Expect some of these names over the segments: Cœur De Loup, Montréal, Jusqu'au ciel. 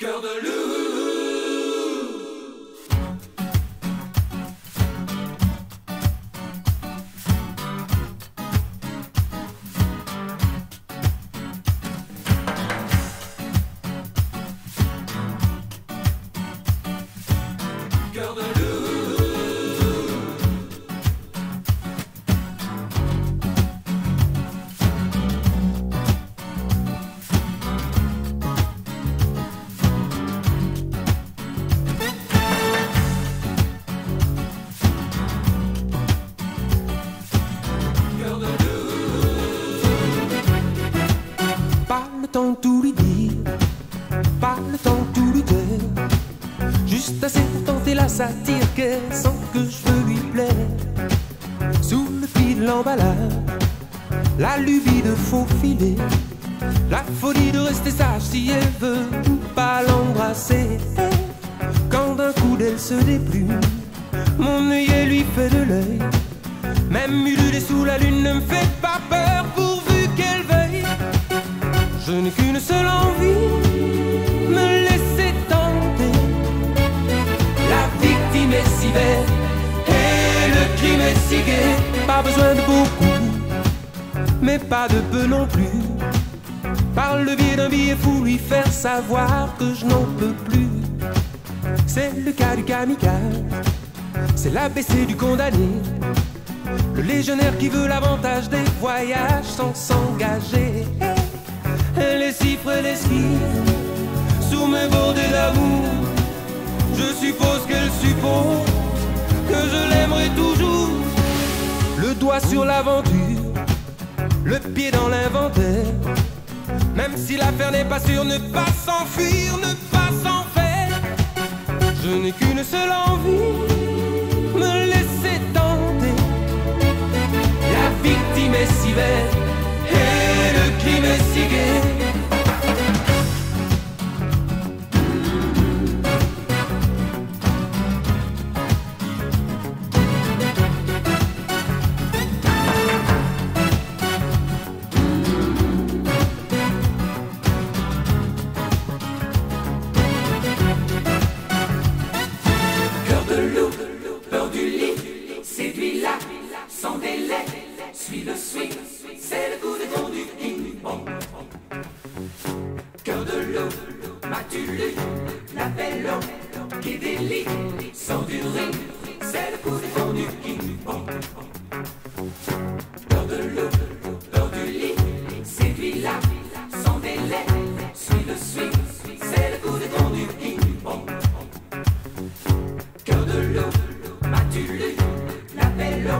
Cœur de loup. Cœur de loup. Pas le temps de tout lui dire, pas le temps de tout lui dire, juste assez pour tenter la satire qu'elle sent que je veux lui plaire. Sous le pli de l'emballage, la lubie de faux filer, la folie de rester sage si elle veut ou pas l'embrasser. Quand d'un coup d'elle se déplume, mon œil lui fait de l'œil, même ululer sous la lune ne me fait pas peur pourvu qu'elle veuille. Je n'ai qu'une seule envie, me laisser tenter. La victime est si belle et le crime est si gai. Pas besoin de beaucoup, mais pas de peu non plus. Par le biais d'un billet fou, lui faire savoir que je n'en peux plus. C'est le cas du kamikaze, c'est l'ABC du condamné, le légionnaire qui veut l'avantage des voyages sans s'engager. Les chiffres et les esquives sous mes bordées d'amour, je suppose qu'elle suppose que je l'aimerai toujours. Le doigt sur l'aventure, le pied dans l'inventaire, même si l'affaire n'est pas sûre, ne pas s'enfuir, ne pas s'en faire. Je n'ai qu'une seule envie, me laisser tenter. La victime est si belle et le crime est si gai. Sans délai, suis le swing, c'est le coup de conduite, ping pong. Cœur de loup, m'as-tu lu, l'appello qui délie, sans du ring, c'est le coup de conduite, ping pong. Cœur de loup, peur du lit, séduis là, sans délai, suis le swing, c'est le coup de conduite, ping pong. Cœur de loup, m'as-tu lu, l'appello.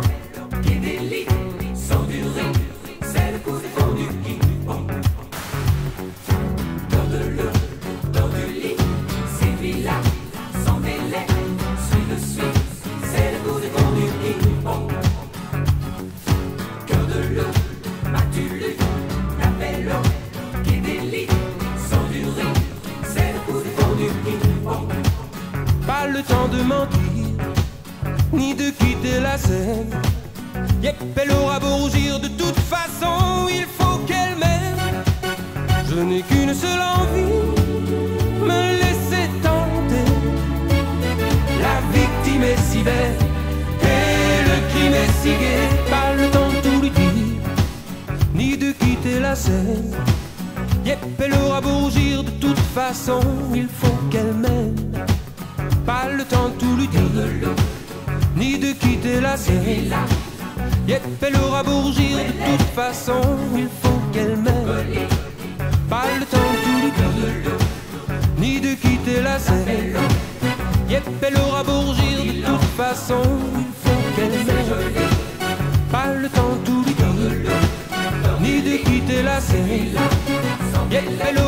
Pas le temps de mentir, ni de quitter la scène. Yep, elle aura beau rougir, de toute façon, il faut qu'elle m'aime. Je n'ai qu'une seule envie, me laisser tenter. La victime est si belle, et le crime est si gai. Pas le temps de tout lui dire, ni de quitter la scène. Yep, elle aura beau rougir, de toute façon, il faut qu'elle m'aime. Pas le temps de tout lui dire, ni de quitter la scène. Yep, elle aura beau rougir, de toute façon, il faut qu'elle m'aime. Pas le temps de tout lui dire, ni de quitter la scène. Yep, elle aura beau rougir, de toute façon, il faut qu'elle m'aime. Pas le temps de tout lui dire, ni de quitter la scène. Yep,